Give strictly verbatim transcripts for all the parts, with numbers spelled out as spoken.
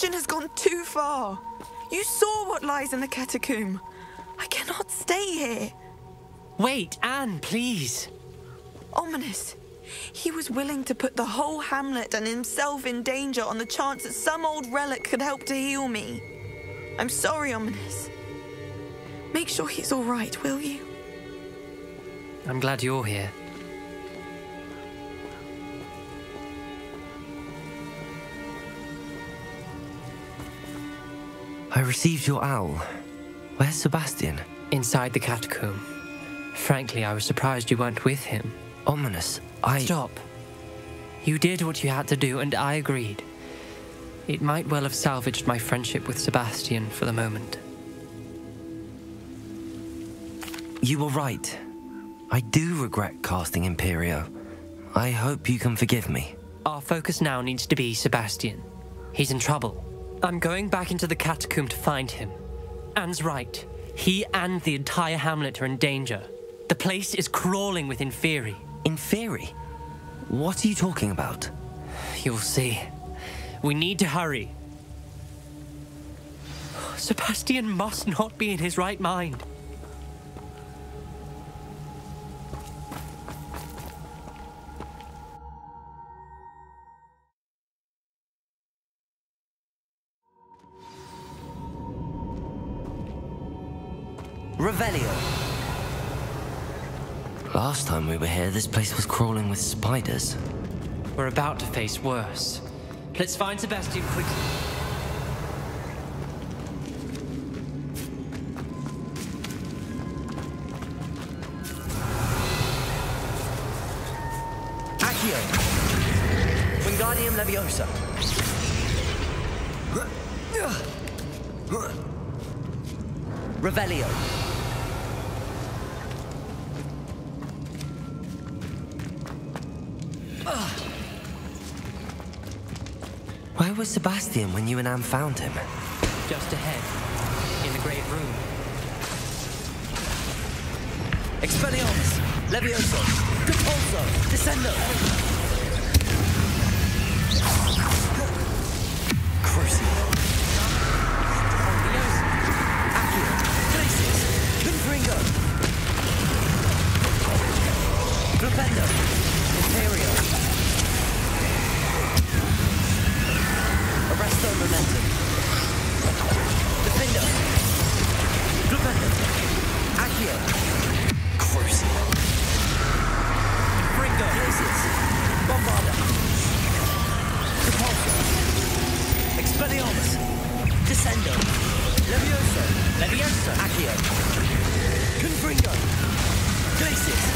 Sebastian has gone too far. You saw what lies in the catacomb. I cannot stay here. Wait, Anne, please. Ominis. He was willing to put the whole hamlet and himself in danger on the chance that some old relic could help to heal me. I'm sorry, Ominis. Make sure he's all right, will you? I'm glad you're here. I received your owl. Where's Sebastian? Inside the catacomb. Frankly, I was surprised you weren't with him. Ominous, I... Stop. You did what you had to do, and I agreed. It might well have salvaged my friendship with Sebastian for the moment. You were right. I do regret casting Imperio. I hope you can forgive me. Our focus now needs to be Sebastian. He's in trouble. I'm going back into the catacomb to find him. Anne's right. He and the entire hamlet are in danger. The place is crawling with Inferi. Inferi? What are you talking about? You'll see. We need to hurry. Sebastian must not be in his right mind. Revelio. Last time we were here, this place was crawling with spiders. We're about to face worse. Let's find Sebastian quickly. Accio. Wingardium Leviosa. Revelio. Where was Sebastian when you and Anne found him? Just ahead, in the great room. Expelliarmus, Levioso, Confringo, Descendo! Crucio. Ominis, Accio, Glacius, Confringo! Flipendo, Imperio! Arresto Momentum. Defender. Flipendo. Accio. Crucio. Confringo. Glacius. Bombarda. Repulsor. Expelliarmus. Descendo. Levioso. Levioso. Accio. Confringo. Glacius.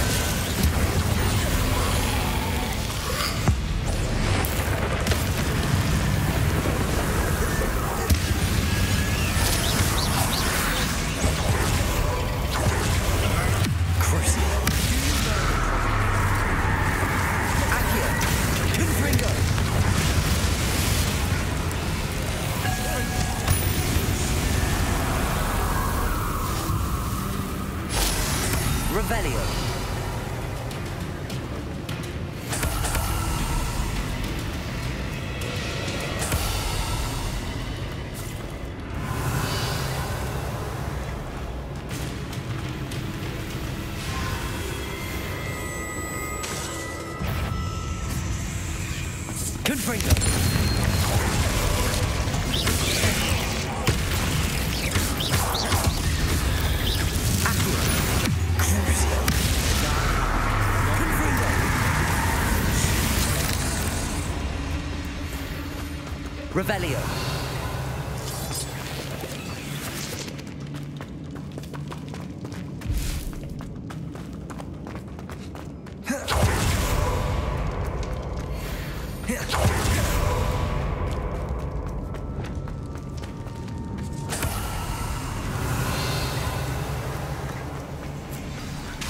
Revelio.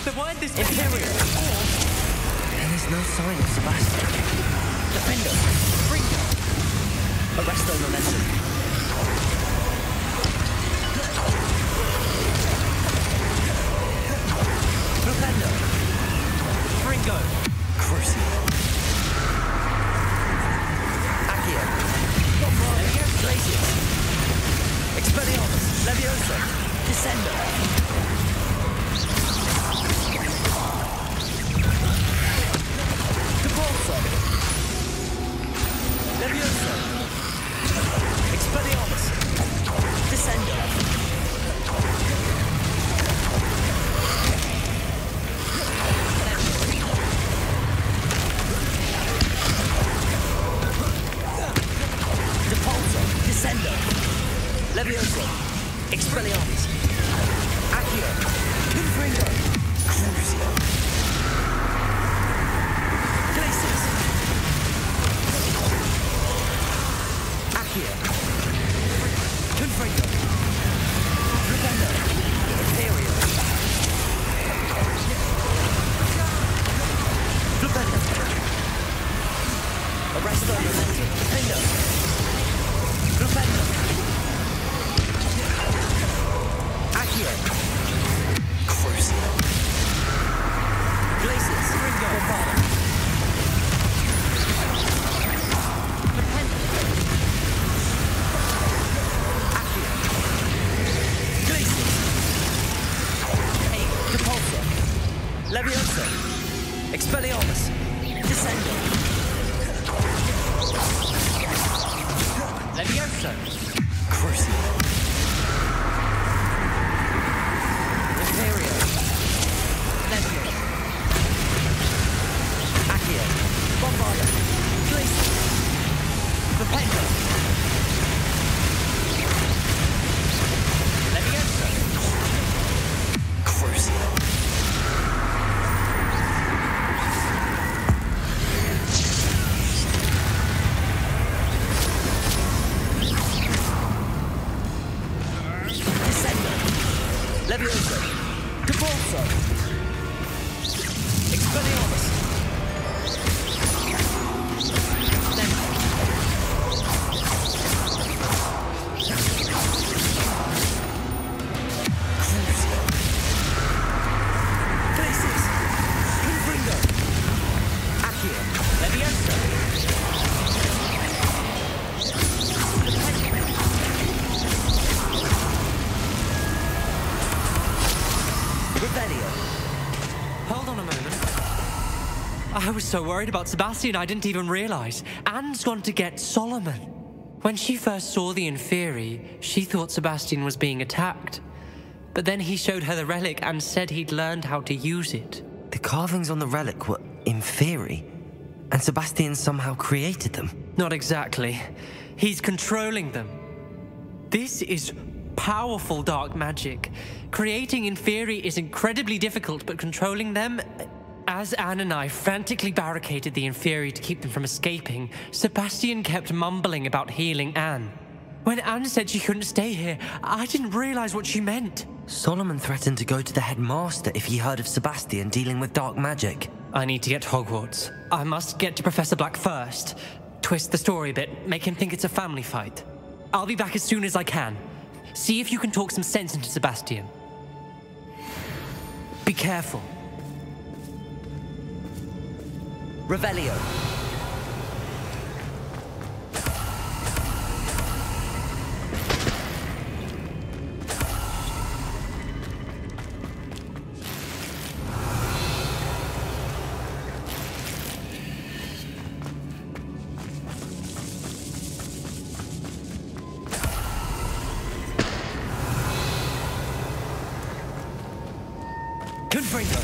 But why this Imperial? There is no sign of Sebastian. Defender. Arresto Momentum. Flipendo. Fringo. Crucio. Accio. Glacius. Levioso. Descendo. Repulso. Levioso. Expelliarmus. Descendo. Repulso. Descendo. Levioso. Expelliarmus. Accio. Confringo. Crucio. Glacius. Accio. Confringo. Protego. Imperio. Flipendo. Arresto Momentum. Flipendo. Flipendo. Here. Crucio. Glacius. Ringo. Avada. Accio. Glacius. Hey. Repulso. Levioso. Expelliarmus. Descendo. Levioso. Crucio. Revelio. Hold on a moment. I was so worried about Sebastian I didn't even realize. Anne's gone to get Solomon. When she first saw the Inferi, she thought Sebastian was being attacked. But then he showed her the relic and said he'd learned how to use it. The carvings on the relic were Inferi, and Sebastian somehow created them. Not exactly. He's controlling them. This is powerful dark magic. Creating Inferi is incredibly difficult, but controlling them... As Anne and I frantically barricaded the Inferi to keep them from escaping, Sebastian kept mumbling about healing Anne. When Anne said she couldn't stay here, I didn't realize what she meant. Solomon threatened to go to the headmaster if he heard of Sebastian dealing with dark magic. I need to get to Hogwarts. I must get to Professor Black first. Twist the story a bit, make him think it's a family fight. I'll be back as soon as I can. See if you can talk some sense into Sebastian. Be careful. Revelio. Confringo.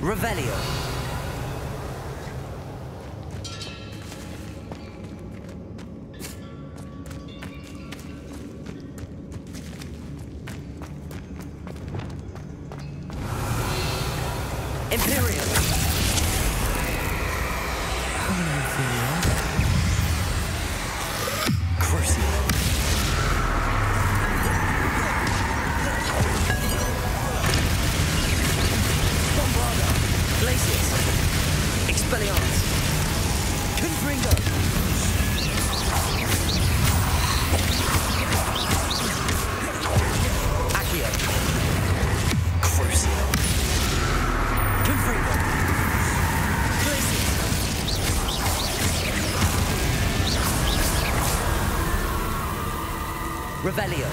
Revelio. Imperial. Confringo. Accio. Crucio. Revelio.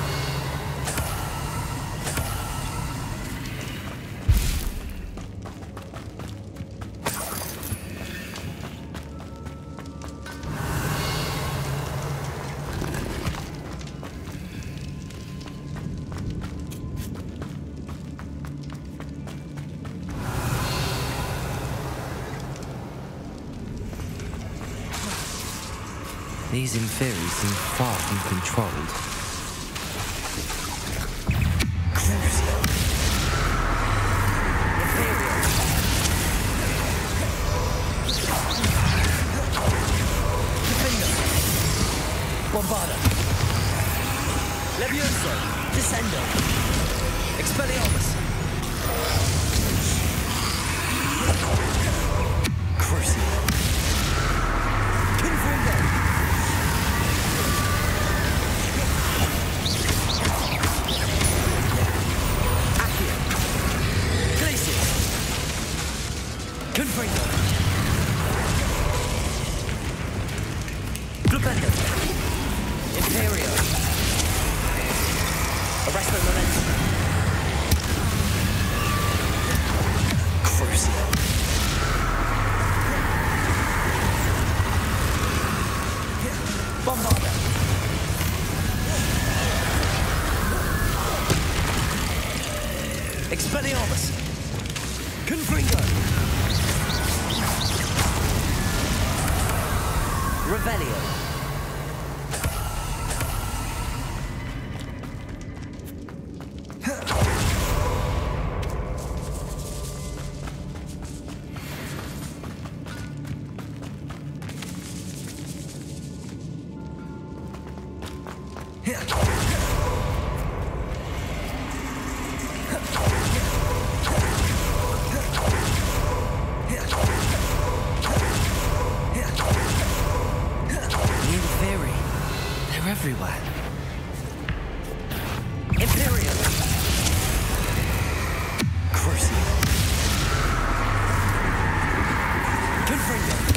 These Inferi seem far from controlled. Crucio. Flipendo. Bombarda. Levioso. Descendo. Expelliarmus. Crucio. Confringo. Confringo. Flipendo. Imperio. Arresto Momentum. Crucio. Bombarda. Expelliarmus. Confringo. Revelio. Everywhere. Imperial. Crucio. Confringo.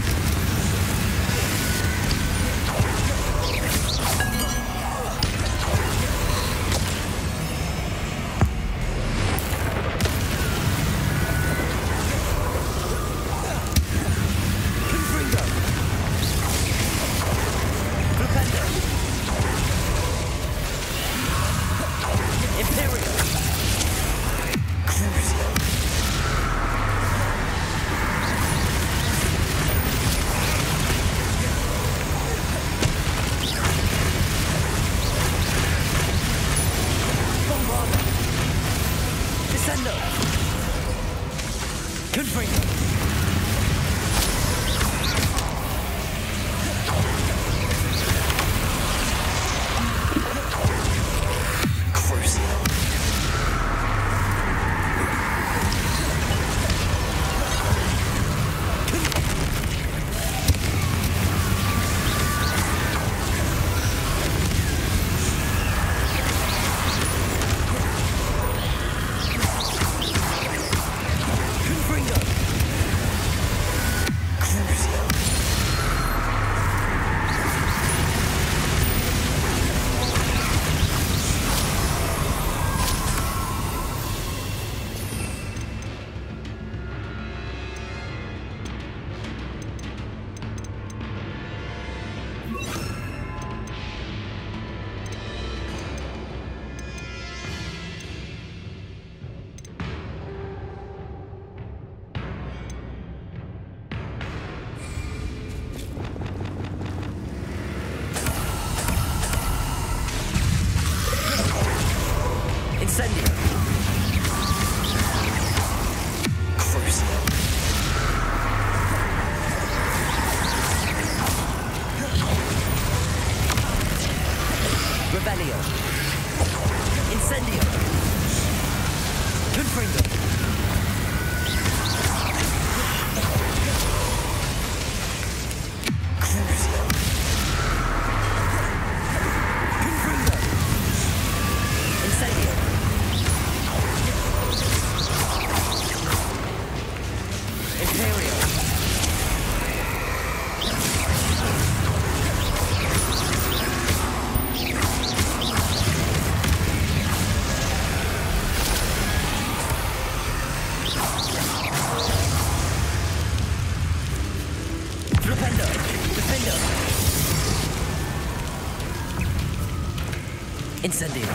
Incendio.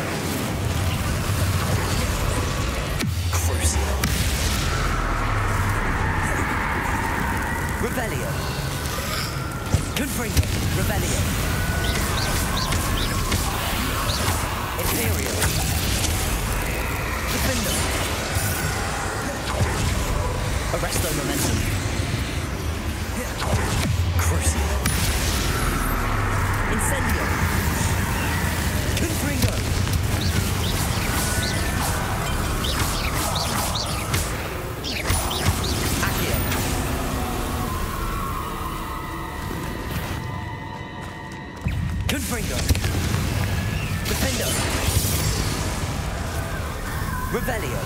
Crucio. Revelio. Confringo. Revelio. Imperio. Flipendo. Arresto Momentum. Crucio. Incendio. Confringo. Accio. Confringo. Defendo. Revelio.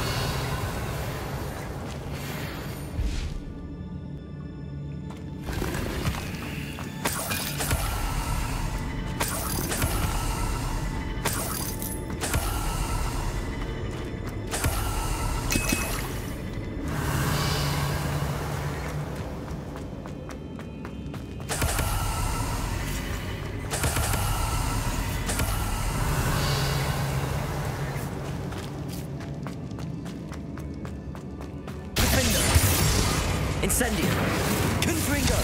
Incendio. Confringo.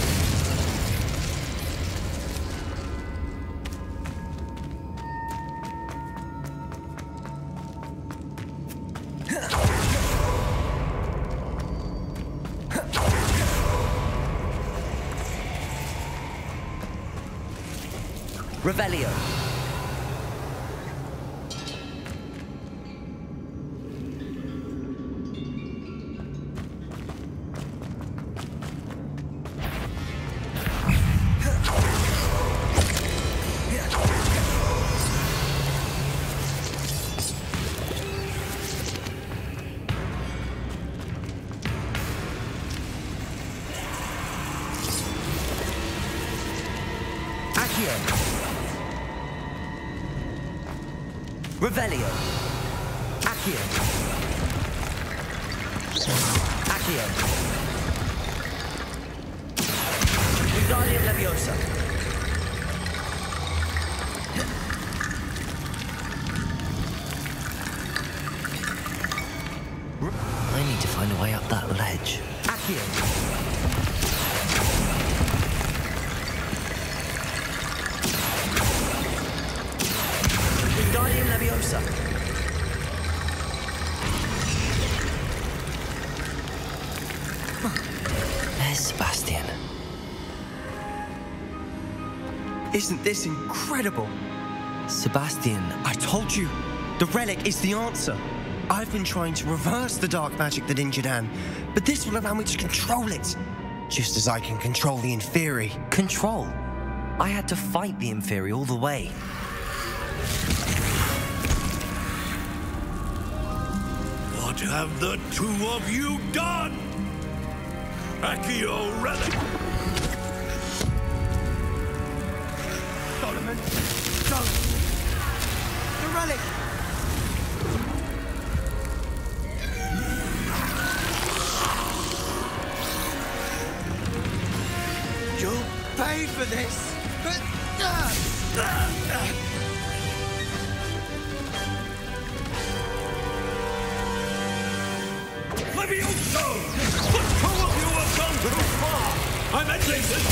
Revelio. Revelio. Accio. Accio. Wingardium Leviosa. I need to find a way up that ledge. Accio. There's Sebastian. Isn't this incredible? Sebastian, I told you, the relic is the answer. I've been trying to reverse the dark magic that injured Anne, but this will allow me to control it, just as I can control the Inferi. Control? I had to fight the Inferi all the way. What have the two of you done? Accio relic! Solomon, go! The relic! You'll pay for this! But... Uh, uh, uh. Levioso! The two of you have gone too far! I'm ending this!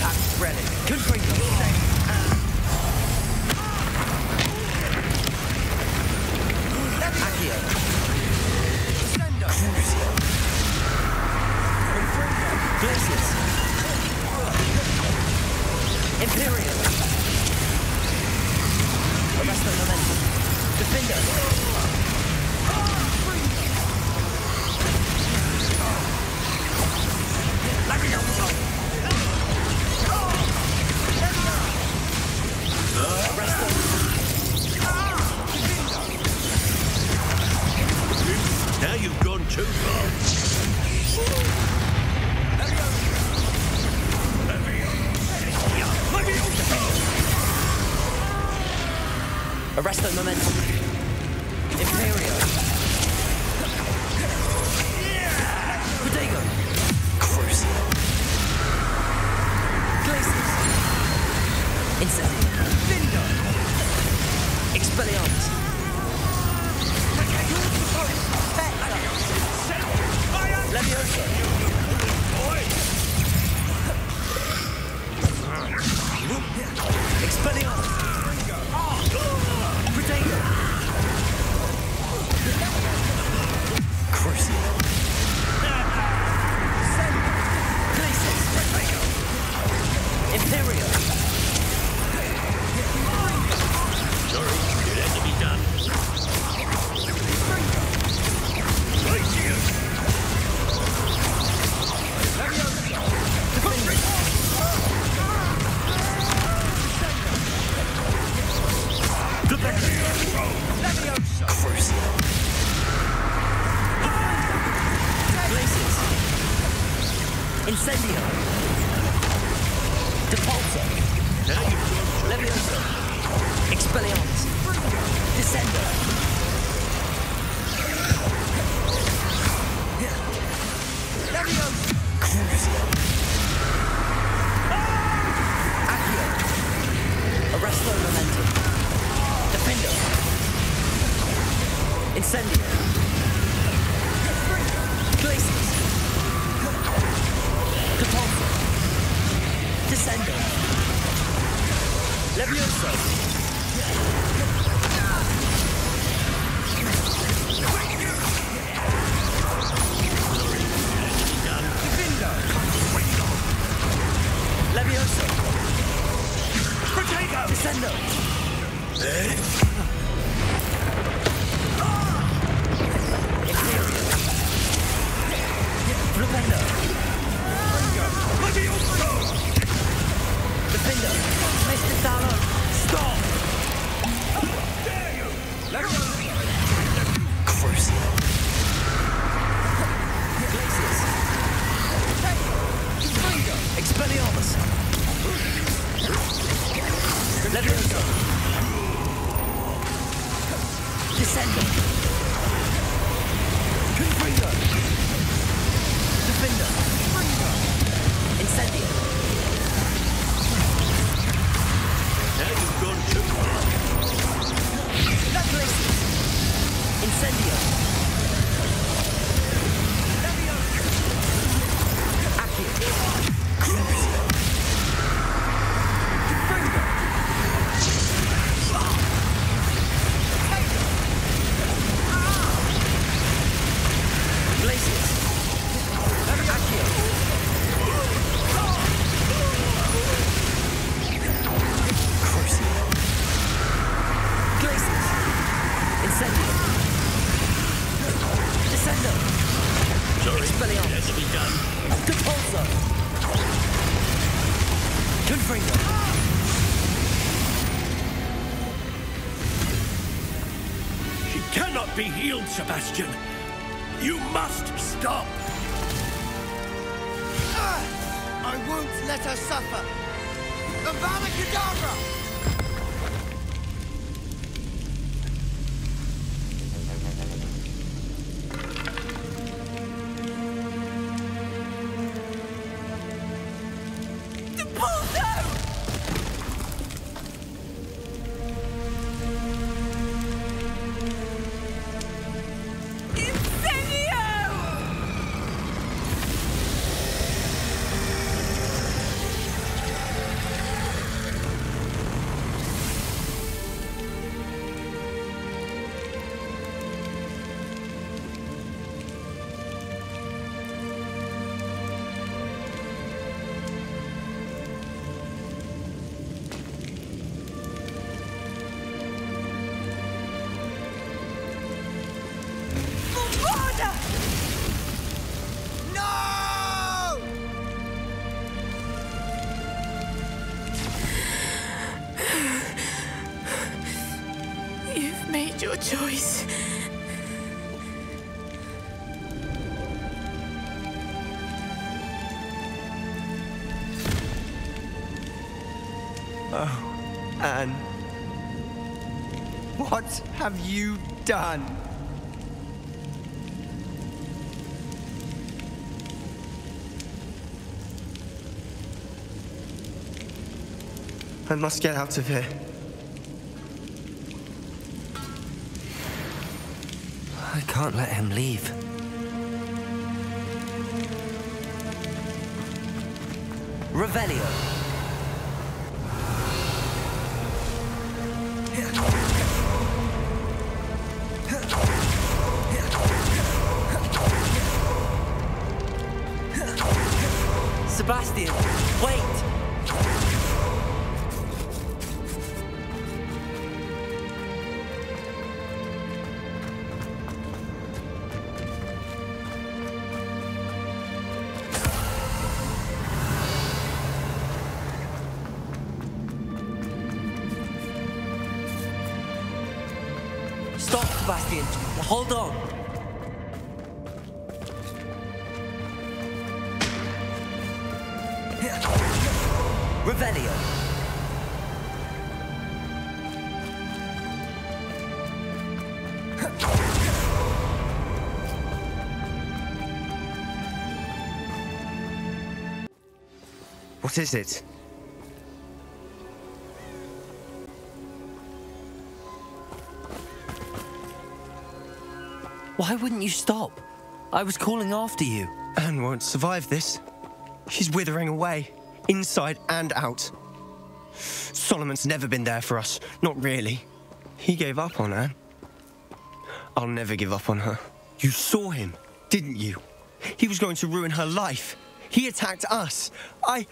That relic can bring the same hand. Accio. Descendo. Crucio. Confringo. Glacius. Imperio. Arresto Momentum. Defender. Now you've gone too far. Arresto Momentum. Imperio. Protego. Crucio. Glacius. Incendio. Expelliarmus. Incendio! Depulso! Levioso! Expelliarmus! Descendo! Levioso! Crucio! Accio! Arresto Momentum! Flipendo! Incendio! Glacius! Descendo. Levioso. Levioso. Protego. Descendo. Imperio. Flipendo. Levioso. Defender, Mister Dollar, stop! How dare you! Let go! Curse you! Glacius! Confringo! Expelliarmus! Levioso! Descendo! Confringo! Defender! Incendio! Incendio. Aquí. Crucio. Confringo. Glacius. Aquí. She cannot be healed, Sebastian. You must stop. Uh, I won't let her suffer. Avada Kedavra! Your choice. Oh, Anne. What have you done? I must get out of here. I can't let him leave. Revelio. Sebastian, wait! Sebastian, hold on. Revelio. What is it? Why wouldn't you stop? I was calling after you. Anne won't survive this. She's withering away, inside and out. Solomon's never been there for us, not really. He gave up on Anne. I'll never give up on her. You saw him, didn't you? He was going to ruin her life. He attacked us. I...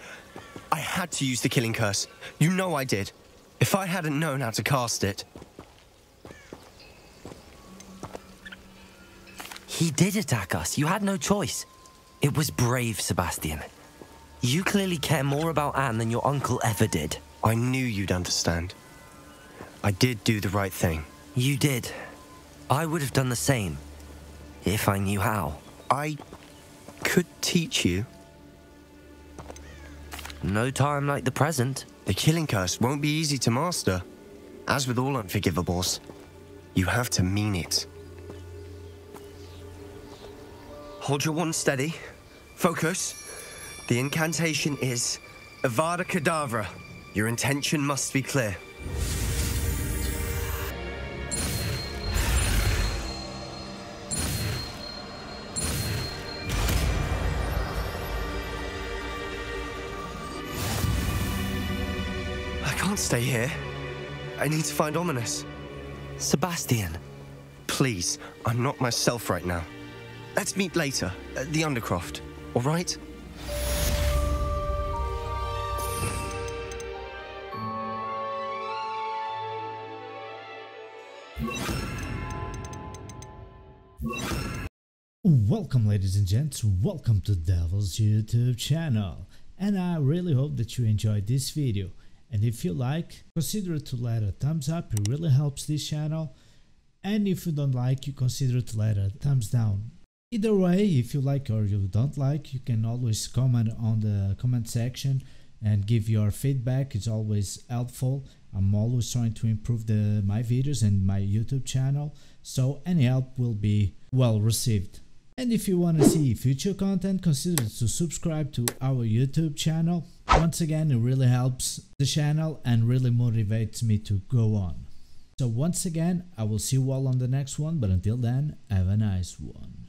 I had to use the killing curse. You know I did. If I hadn't known how to cast it... He did attack us. You had no choice. It was brave, Sebastian. You clearly care more about Anne than your uncle ever did. I knew you'd understand. I did do the right thing. You did. I would have done the same, if I knew how. I could teach you. No time like the present. The killing curse won't be easy to master. As with all unforgivables, you have to mean it. Hold your wand steady. Focus. The incantation is Avada Kedavra. Your intention must be clear. I can't stay here. I need to find Ominis. Sebastian. Please, I'm not myself right now. Let's meet later, at the Undercroft, all right? Welcome, ladies and gents, welcome to Devil's YouTube channel. And I really hope that you enjoyed this video. And if you like, consider to let a thumbs up, it really helps this channel. And if you don't like, you consider to let a thumbs down. Either way, if you like or you don't like, you can always comment on the comment section and give your feedback. It's always helpful. I'm always trying to improve the my videos and my YouTube channel, so any help will be well received. And if you want to see future content, consider to subscribe to our YouTube channel. Once again, it really helps the channel and really motivates me to go on. So once again, I will see you all on the next one, but until then, have a nice one.